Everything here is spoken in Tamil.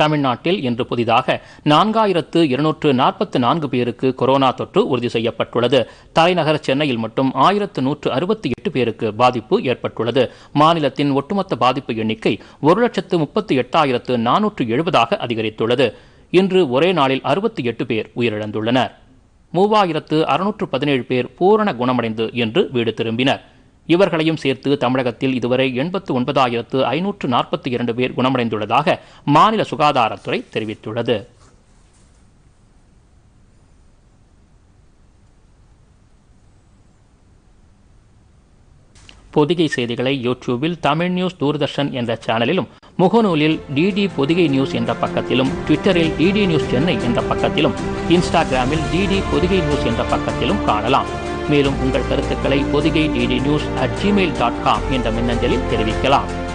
தமிழ்நாட்டில் இன்று புதிதாக 4244 பேருக்கு கொரோனா தொற்று உறுதி செய்யப்பட்டுள்ளது. தலைநகர் சென்னையில் மட்டும் 1168 பேருக்கு பாதிப்பு ஏற்பட்டுள்ளது. மாநிலத்தின் ஒட்டுமொத்த பாதிப்பு எண்ணிக்கை 1,38,470 அதிகரித்துள்ளது. இன்று ஒரே நாளில் 68 பேர் உயிரிழந்துள்ளனர். 3,617 பேர் பூரண குணமடைந்து இன்று வீடு திரும்பினர். இவர்களையும் சேர்த்து தமிழகத்தில் இதுவரை 89,542 பேர் குணமடைந்துள்ளதாக மாநில சுகாதாரத்துறை தெரிவித்துள்ளது. பொதிகை செய்திகளை யூடியூபில் தமிழ் நியூஸ் தூர்தர்ஷன் என்ற சேனலிலும், முகநூலில் டிடி பொதிகை நியூஸ் என்ற பக்கத்திலும், ட்விட்டரில் டிடி நியூஸ் சென்னை என்ற பக்கத்திலும், இன்ஸ்டாகிராமில் டிடி பொதிகை நியூஸ் என்ற பக்கத்திலும் காணலாம். மேலும் உங்கள் கருத்துக்களை podhigai.news@gmail.com என்ற மின்னஞ்சலில் தெரிவிக்கலாம்.